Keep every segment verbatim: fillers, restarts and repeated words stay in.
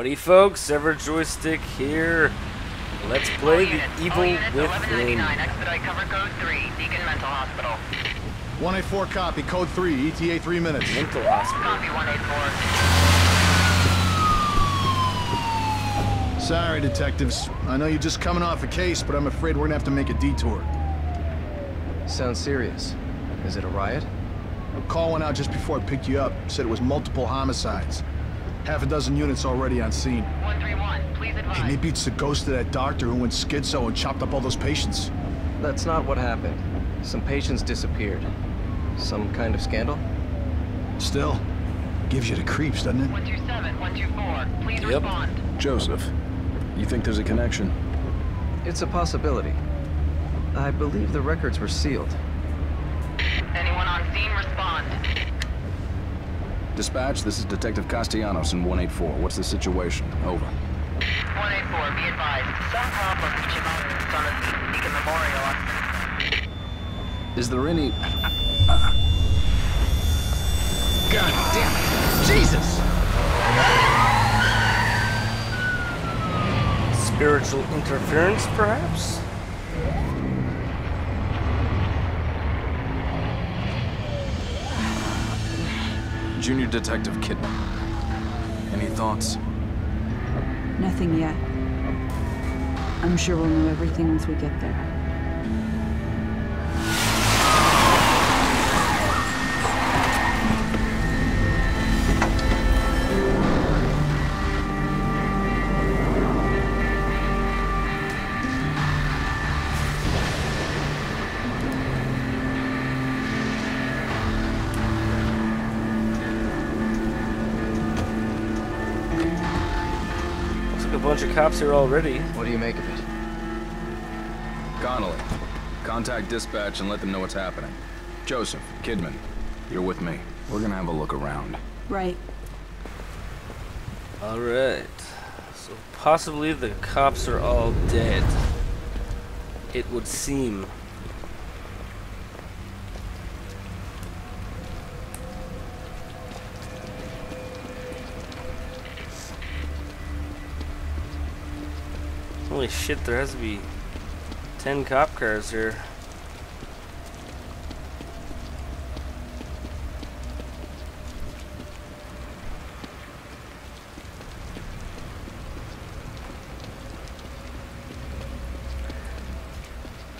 Howdy folks, Severed Joystick here. Let's play The Evil Within. Expedite cover code three, Beacon Mental Hospital. one eighty-four copy, code three, E T A three minutes. Mental Hospital. Copy one eighty-four. Sorry detectives, I know you're just coming off a case, but I'm afraid we're gonna have to make a detour. Sounds serious. Is it a riot? A call went out just before I picked you up. Said it was multiple homicides. Half a dozen units already on scene. one three one, please advise. Hey, maybe it's the ghost of that doctor who went schizo and chopped up all those patients. That's not what happened. Some patients disappeared. Some kind of scandal? Still, gives you the creeps, doesn't it? one two seven, one two four, please yep. respond. Joseph, you think there's a connection? It's a possibility. I believe the records were sealed. Anyone on scene, respond. Dispatch, this is Detective Castellanos in one eighty-four. What's the situation? Over. one eighty-four, be advised. Some problem with Chimano's on a Beacon Memorial. Is there any... God damn it! Jesus! Spiritual interference, perhaps? Junior Detective Kidman. Any thoughts? Nothing yet. I'm sure we'll know everything once we get there. Bunch of cops here already. What do you make of it? Connolly, contact dispatch and let them know what's happening. Joseph, Kidman, you're with me. We're gonna have a look around. Right. All right. So possibly the cops are all dead. It would seem. Holy shit, there has to be ten cop cars here.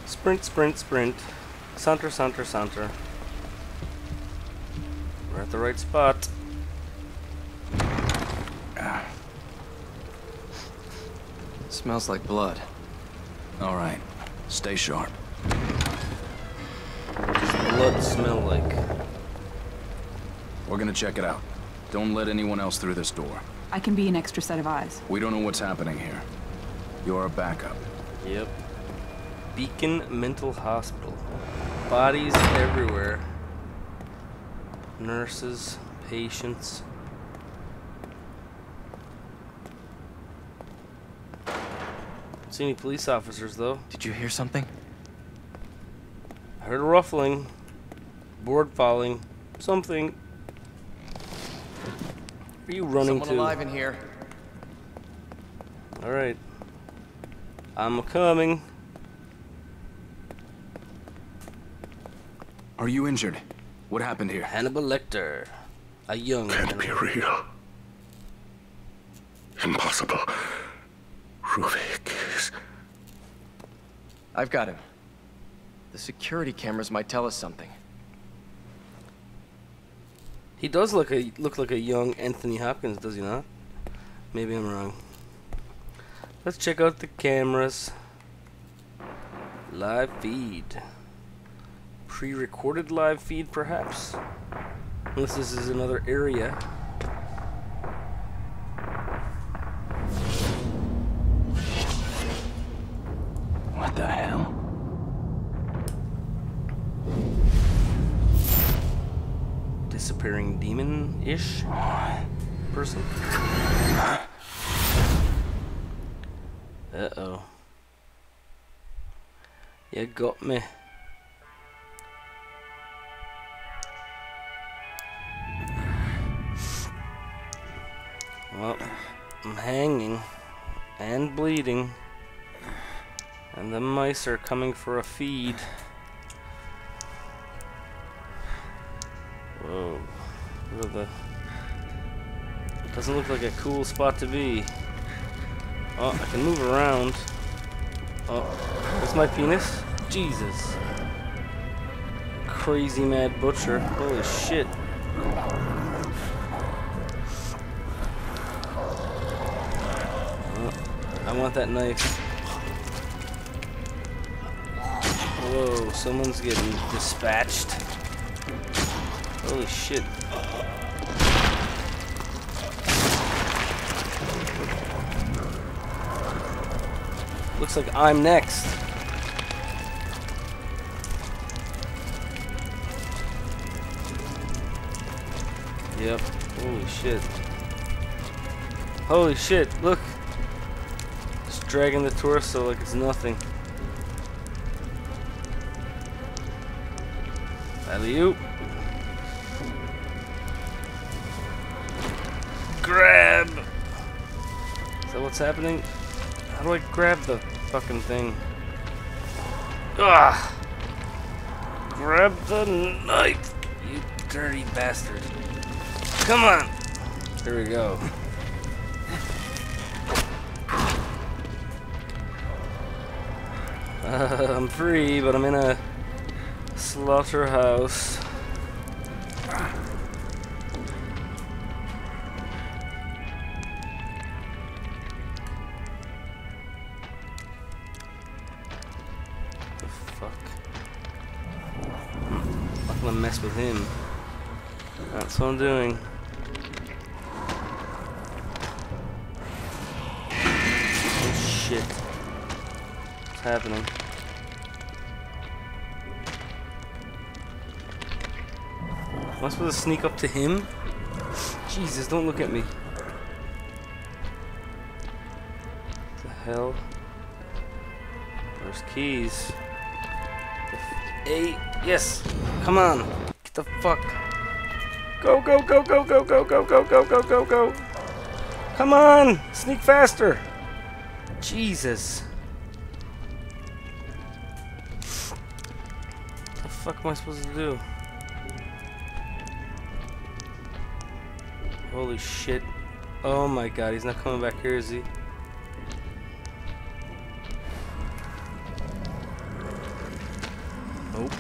Sprint, sprint, sprint. Saunter, saunter, saunter. We're at the right spot. Smells like blood. All right, stay sharp. What does blood smell like? We're gonna check it out. Don't let anyone else through this door. I can be an extra set of eyes. We don't know what's happening here. You're a backup. Yep. Beacon Mental Hospital. Bodies everywhere. Nurses, patients. See any police officers though? Did you hear something? I heard a ruffling, board falling, something. Where are you running to? Someone alive in here. All right, I'm coming. Are you injured? What happened here? Hannibal Lecter, a young. Can't be real. Impossible. Ruvik is... I've got him. The security cameras might tell us something. He does look a look like a young Anthony Hopkins, does he not? Maybe I'm wrong. Let's check out the cameras. Live feed. Pre-recorded live feed, perhaps. Unless this is another area. What the hell? Disappearing demon-ish person. Uh-oh. You got me. Well, I'm hanging and bleeding, and the mice are coming for a feed. Whoa. Look at the... It doesn't look like a cool spot to be. Oh, I can move around. Oh, that's my penis. Jesus. Crazy mad butcher. Holy shit. I want that knife. Whoa, someone's getting dispatched. Holy shit. Looks like I'm next. Yep. Holy shit. Holy shit, look. Dragging the torso like it's nothing. Alley-oop. Grab! Is that what's happening? How do I grab the fucking thing? Ah! Grab the knife, you dirty bastard. Come on! Here we go. Uh, I'm free, but I'm in a slaughterhouse. The fuck? I'm not gonna mess with him. That's what I'm doing. Oh shit. What's happening? Am I supposed to sneak up to him? Jesus, don't look at me. What the hell? There's keys. Hey, yes! Come on! Get the fuck! Go, go, go, go, go, go, go, go, go, go, go, go! Come on! Sneak faster! Jesus! What the fuck am I supposed to do? Holy shit. Oh my god, he's not coming back here, is he? Nope.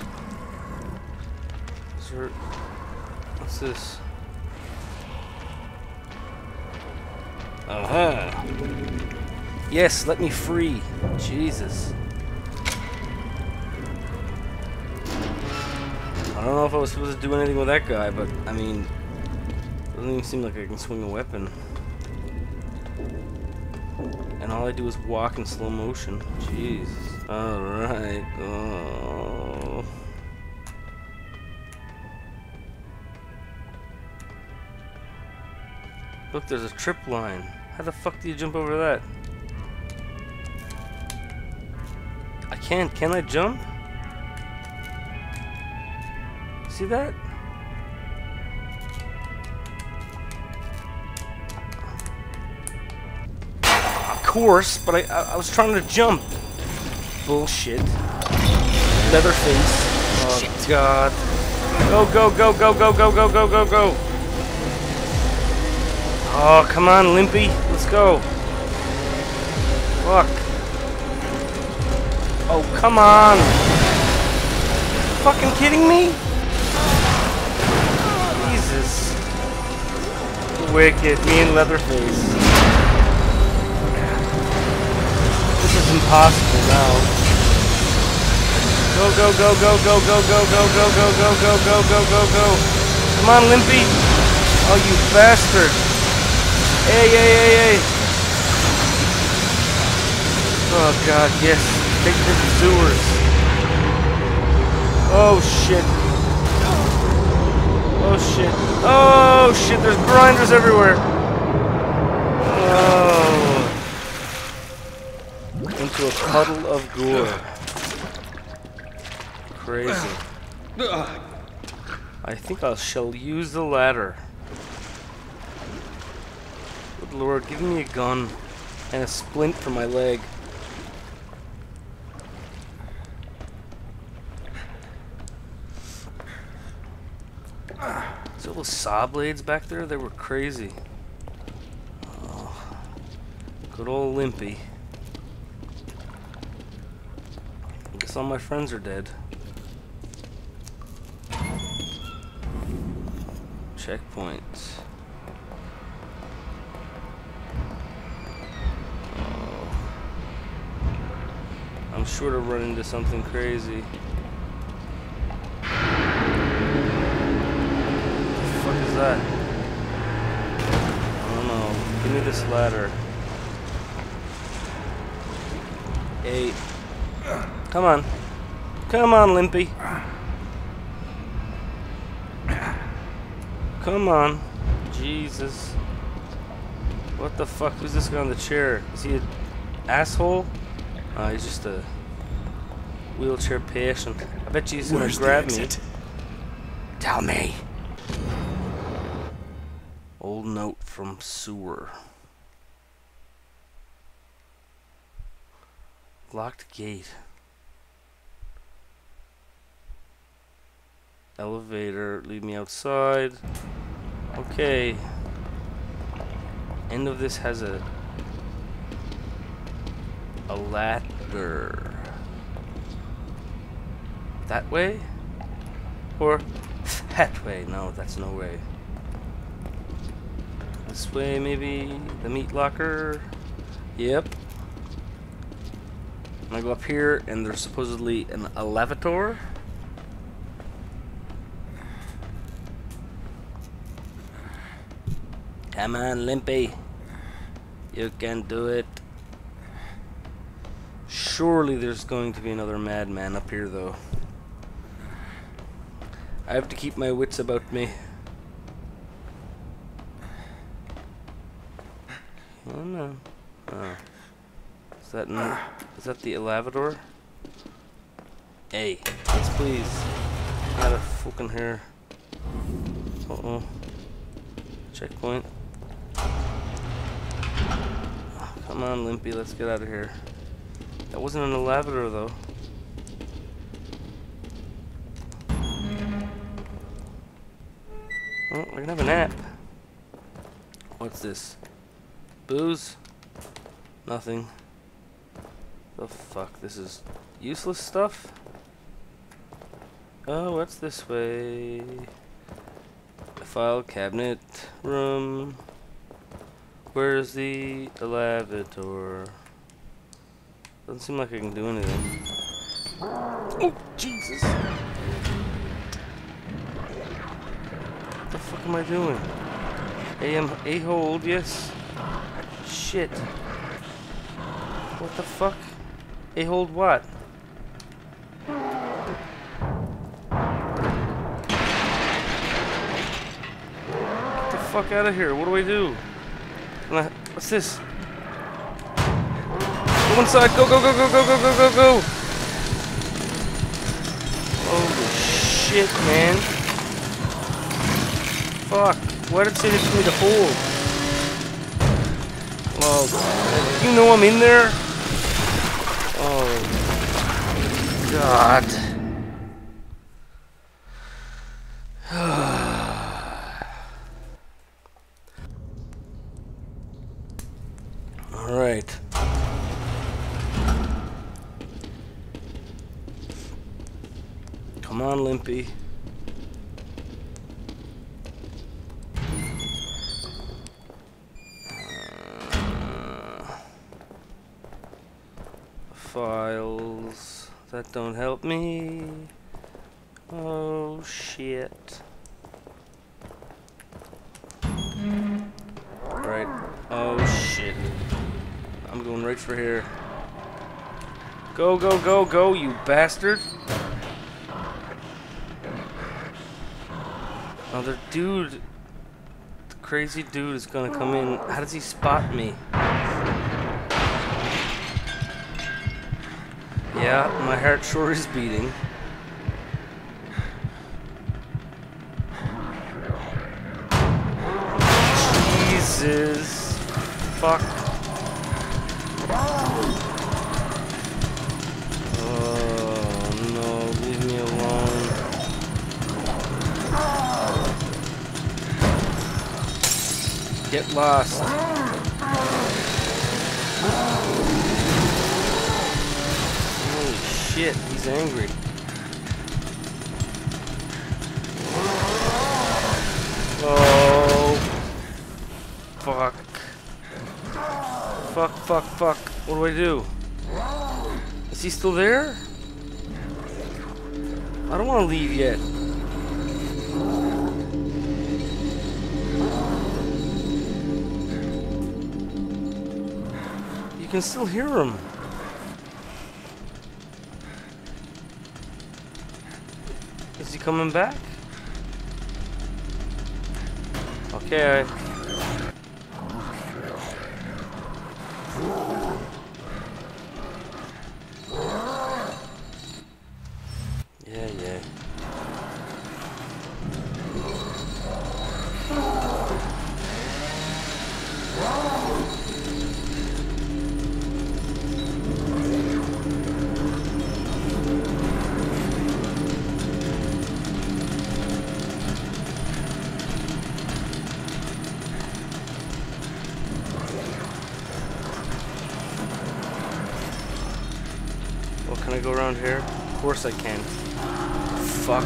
Is there... What's this? Aha! Yes, let me free! Jesus. I don't know if I was supposed to do anything with that guy, but, I mean... Doesn't even seem like I can swing a weapon. And all I do is walk in slow motion. Jeez. Alright. Oh. Look, there's a trip line. How the fuck do you jump over that? I can't. Can I jump? See that? Course, but I, I, I was trying to jump. Bullshit. Leatherface. Oh shit. God. Go, go, go, go, go, go, go, go, go, go. Oh, come on, Limpy. Let's go. Fuck. Oh, come on. Fucking kidding me? Jesus. Wicked. Me and Leatherface. Impossible now. Go, go, go, go, go, go, go, go, go, go, go, go, go, go, go, go. Come on, Limpy. Oh, you bastard. Hey, hey, hey, hey. Oh, God, yes. Take the sewers. Oh, shit. Oh, shit. Oh, shit. There's grinders everywhere. Oh. Into a puddle of gore. Crazy. I think I shall use the ladder. The good lord, give me a gun and a splint for my leg. So those saw blades back there, they were crazy. Oh, good old Limpy. I guess all my friends are dead. Checkpoint. Oh. I'm sure to run into something crazy. What the fuck is that? I don't know. Give me this ladder. Eight. Come on. Come on, Limpy. Come on. Jesus. What the fuck? Who's this guy on the chair? Is he an asshole? Uh, he's just a wheelchair patient. I bet you he's gonna grab me. Tell me. Old note from sewer. Locked gate. Elevator, lead me outside. Okay. End of this has a a ladder. That way? Or that way? No, that's no way. This way maybe? The meat locker? Yep. I'm gonna go up here and there's supposedly an elevator. Come on, Limpy. You can do it. Surely there's going to be another madman up here, though. I have to keep my wits about me. Oh, no. Oh. Is that no? Is that the elevator? Hey, yes, please. Out of fucking here. Uh-oh. Checkpoint. Come on, Limpy, let's get out of here. That wasn't an elevator, though. Oh, we're gonna have a nap. What's this? Booze? Nothing. The fuck, this is useless stuff? Oh, what's this way? The file cabinet room. Where's the elevator? Doesn't seem like I can do anything. Oh, Jesus! What the fuck am I doing? I am a-holed, yes. Shit. What the fuck? A-holed what? Get the fuck out of here. What do I do? What's this? Go inside! Go, go, go, go, go, go, go, go, go! Holy shit, man. Fuck. Why did it say this to me to hold? Well, you know I'm in there? Oh, God. Come on, Limpy. Uh, files that don't help me. Oh shit. Right. Oh shit. I'm going right for here. Go, go, go, go, you bastard. Another dude, the crazy dude is gonna come in. How does he spot me? Yeah, my heart sure is beating. Jesus fuck? Oh no, leave me alone. Get lost. Holy shit, he's angry. Oh, fuck. Fuck, fuck, fuck. What do I do? Is he still there? I don't want to leave yet. You can still hear him. Is he coming back? Okay. Yeah, yeah. Well, can I go around here? Of course I can. Fuck.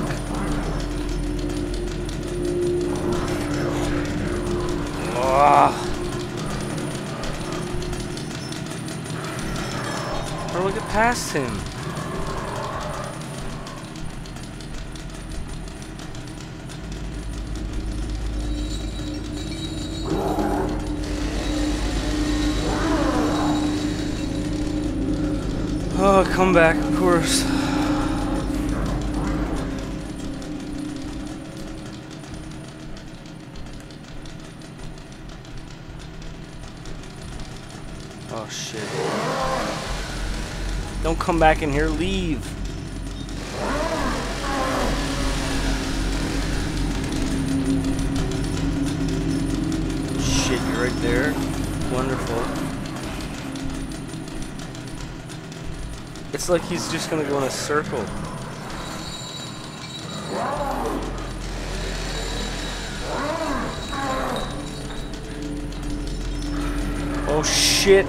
Ah. How do I get past him? Oh, come back, of course. Oh shit. Don't come back in here, leave. Shit, you're right there. Wonderful. It's like he's just gonna go in a circle. Oh shit!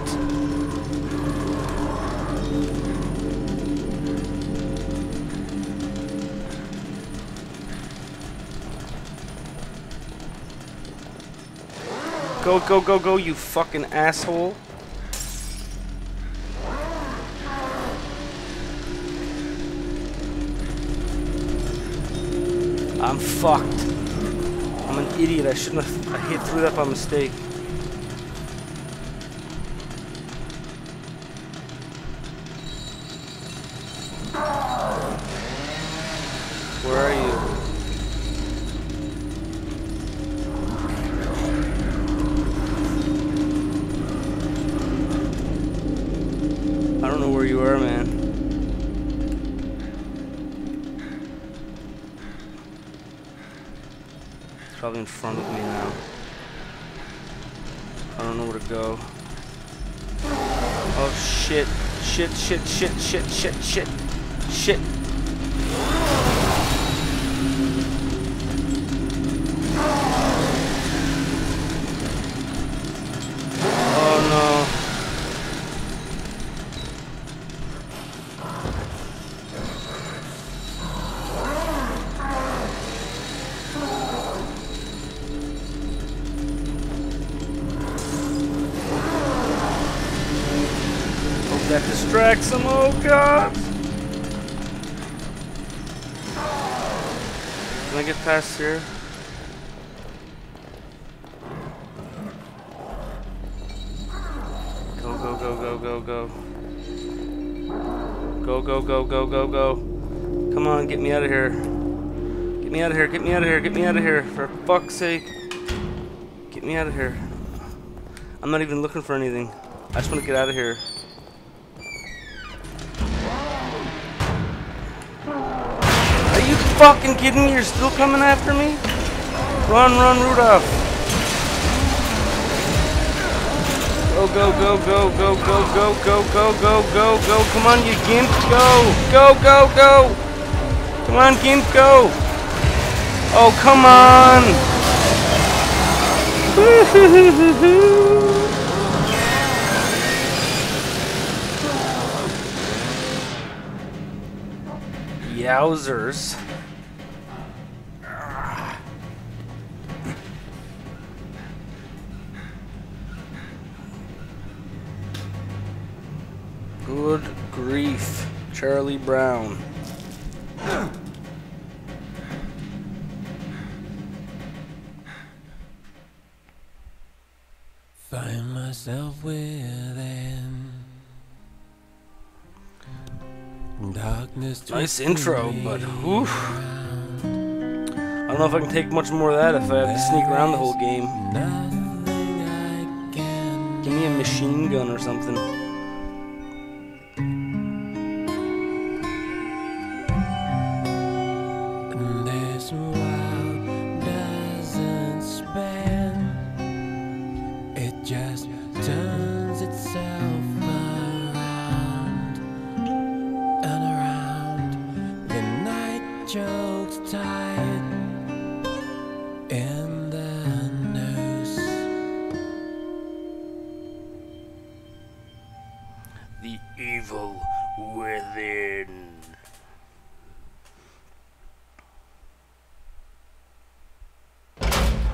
Go, go, go, go, you fucking asshole! I'm fucked. I'm an idiot. I shouldn't have I hit through that by mistake. Where are you? I don't know where you are, man. It's probably in front of me now. I don't know where to go. Oh shit. Shit, shit, shit, shit, shit, shit. Shit. That distracts him, oh god! Can I get past here? Go, go, go, go, go, go. Go, go, go, go, go, go. Come on, get me out of here. Get me out of here, get me out of here, get me out of here. For fuck's sake. Get me out of here. I'm not even looking for anything. I just want to get out of here. Fucking kidding me? You're still coming after me? Run, run, Rudolph! Go, go, go, go, go, go, go, go, go, go, go, go. Come on, you gimp. Go. Go, go, go. Come on, gimp, go. Oh, come on. Yowzers. Good grief, Charlie Brown. Find myself within darkness. Nice intro, but oof. I don't know if I can take much more of that if I have to sneak around the whole game. Give me a machine gun or something. The Evil Within.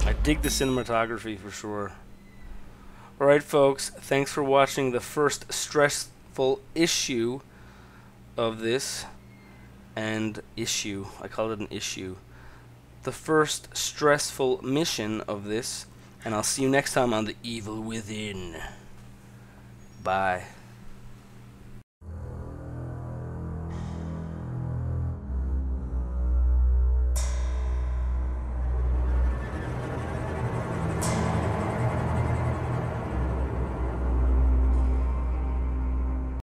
I dig the cinematography for sure. Alright folks, thanks for watching the first stressful issue of this. And issue. I called it an issue. The first stressful mission of this. And I'll see you next time on The Evil Within. Bye.